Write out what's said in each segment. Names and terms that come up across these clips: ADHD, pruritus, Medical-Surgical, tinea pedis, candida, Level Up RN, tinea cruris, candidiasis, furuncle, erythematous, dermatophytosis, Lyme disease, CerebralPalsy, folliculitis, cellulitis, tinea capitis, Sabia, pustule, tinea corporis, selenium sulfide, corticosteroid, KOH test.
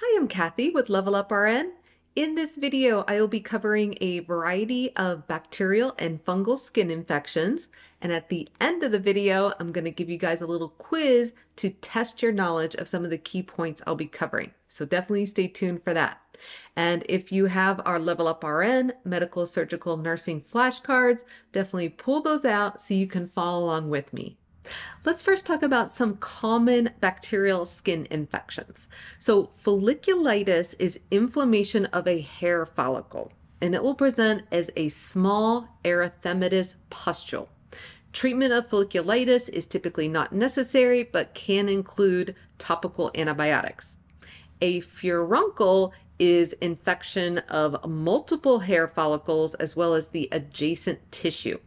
Hi, I'm Kathy with Level Up RN. In this video, I will be covering a variety of bacterial and fungal skin infections. And at the end of the video, I'm going to give you guys a little quiz to test your knowledge of some of the key points I'll be covering. So definitely stay tuned for that. And if you have our Level Up RN medical, surgical, nursing flashcards, definitely pull those out so you can follow along with me. Let's first talk about some common bacterial skin infections. So folliculitis is inflammation of a hair follicle, and it will present as a small erythematous pustule. Treatment of folliculitis is typically not necessary, but can include topical antibiotics. A furuncle is infection of multiple hair follicles as well as the adjacent tissue.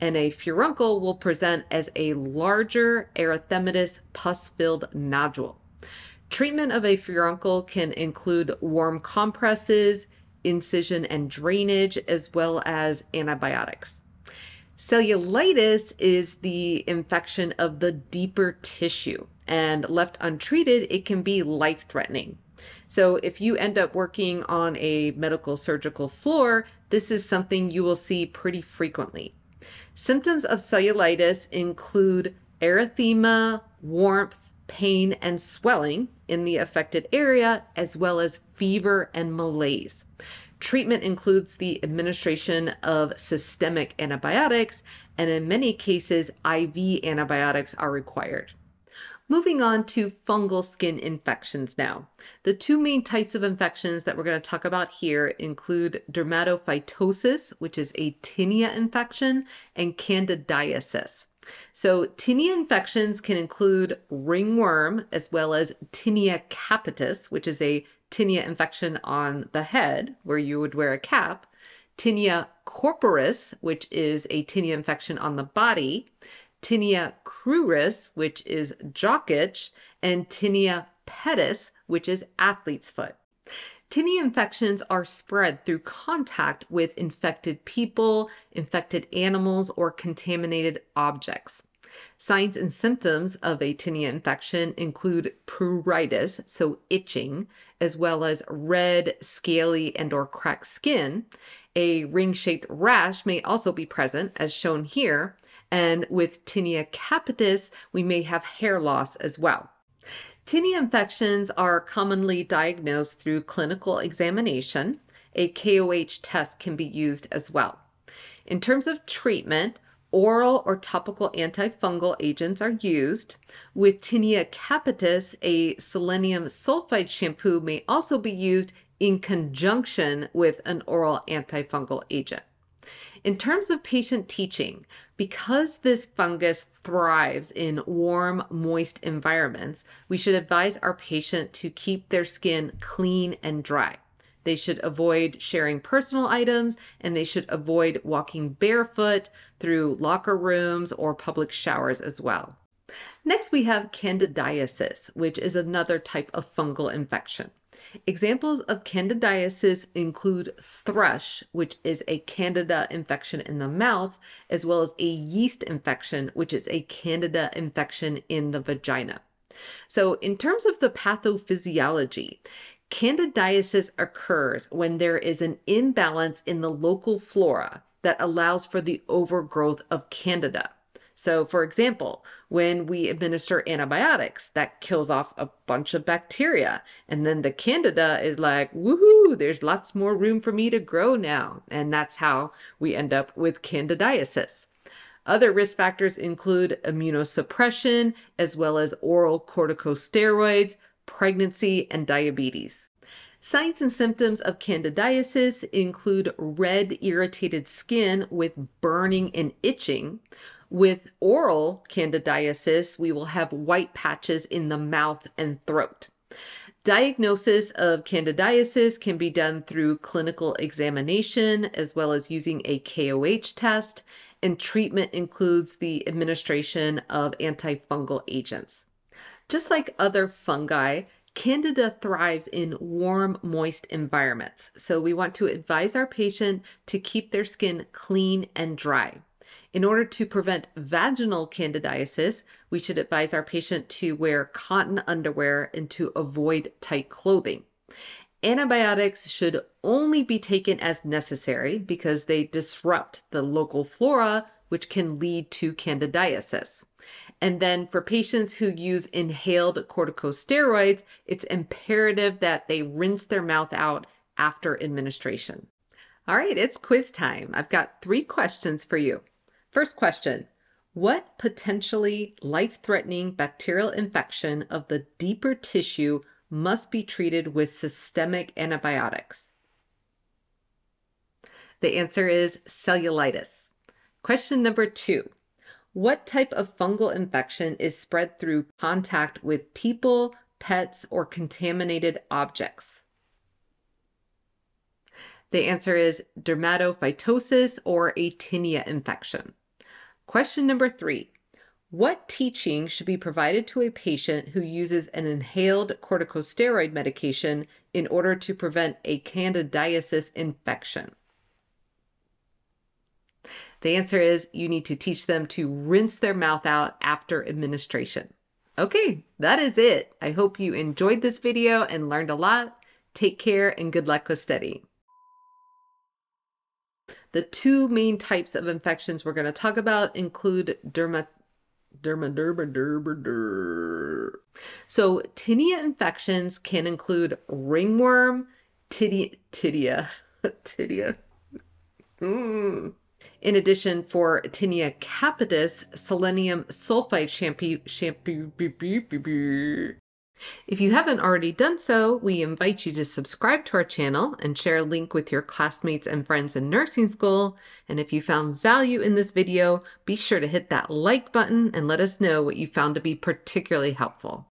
And a furuncle will present as a larger erythematous pus-filled nodule. Treatment of a furuncle can include warm compresses, incision and drainage, as well as antibiotics. Cellulitis is the infection of the deeper tissue, and left untreated, it can be life-threatening. So if you end up working on a medical surgical floor, this is something you will see pretty frequently. Symptoms of cellulitis include erythema, warmth, pain, and swelling in the affected area, as well as fever and malaise. Treatment includes the administration of systemic antibiotics, and in many cases, IV antibiotics are required. Moving on to fungal skin infections now. The two main types of infections that we're going to talk about here include dermatophytosis, which is a tinea infection, and candidiasis. So tinea infections can include ringworm as well as tinea capitis, which is a tinea infection on the head where you would wear a cap, tinea corporis, which is a tinea infection on the body, tinea cruris, which is jock itch, and tinea pedis, which is athlete's foot. Tinea infections are spread through contact with infected people, infected animals, or contaminated objects. Signs and symptoms of a tinea infection include pruritus, so itching, as well as red, scaly, and/or cracked skin. A ring-shaped rash may also be present, as shown here, and with tinea capitis, we may have hair loss as well. Tinea infections are commonly diagnosed through clinical examination. A KOH test can be used as well. In terms of treatment, oral or topical antifungal agents are used. With tinea capitis, a selenium sulfide shampoo may also be used in conjunction with an oral antifungal agent. In terms of patient teaching, because this fungus thrives in warm, moist environments, we should advise our patient to keep their skin clean and dry. They should avoid sharing personal items, and they should avoid walking barefoot through locker rooms or public showers as well. Next, we have candidiasis, which is another type of fungal infection. Examples of candidiasis include thrush, which is a candida infection in the mouth, as well as a yeast infection, which is a candida infection in the vagina. So in terms of the pathophysiology, candidiasis occurs when there is an imbalance in the local flora that allows for the overgrowth of candida. So for example, when we administer antibiotics, that kills off a bunch of bacteria. And then the candida is like, woohoo, there's lots more room for me to grow now. And that's how we end up with candidiasis. Other risk factors include immunosuppression, as well as oral corticosteroids, pregnancy, and diabetes. Signs and symptoms of candidiasis include red, irritated skin with burning and itching. With oral candidiasis, we will have white patches in the mouth and throat. Diagnosis of candidiasis can be done through clinical examination as well as using a KOH test, and treatment includes the administration of antifungal agents. Just like other fungi, candida thrives in warm, moist environments, so we want to advise our patient to keep their skin clean and dry. In order to prevent vaginal candidiasis, we should advise our patient to wear cotton underwear and to avoid tight clothing. Antibiotics should only be taken as necessary because they disrupt the local flora, which can lead to candidiasis. And then for patients who use inhaled corticosteroids, it's imperative that they rinse their mouth out after administration. All right, it's quiz time. I've got 3 questions for you. First question, what potentially life-threatening bacterial infection of the deeper tissue must be treated with systemic antibiotics? The answer is cellulitis. Question number 2, what type of fungal infection is spread through contact with people, pets, or contaminated objects? The answer is dermatophytosis or a tinea infection. Question number 3, what teaching should be provided to a patient who uses an inhaled corticosteroid medication in order to prevent a candidiasis infection? The answer is you need to teach them to rinse their mouth out after administration. Okay, that is it. I hope you enjoyed this video and learned a lot. Take care and good luck with studying. The 2 main types of infections we're going to talk about include So tinea infections can include ringworm, tinea. In addition, for tinea capitis, selenium sulfide shampoo. If you haven't already done so, we invite you to subscribe to our channel and share a link with your classmates and friends in nursing school. And if you found value in this video, be sure to hit that like button and let us know what you found to be particularly helpful.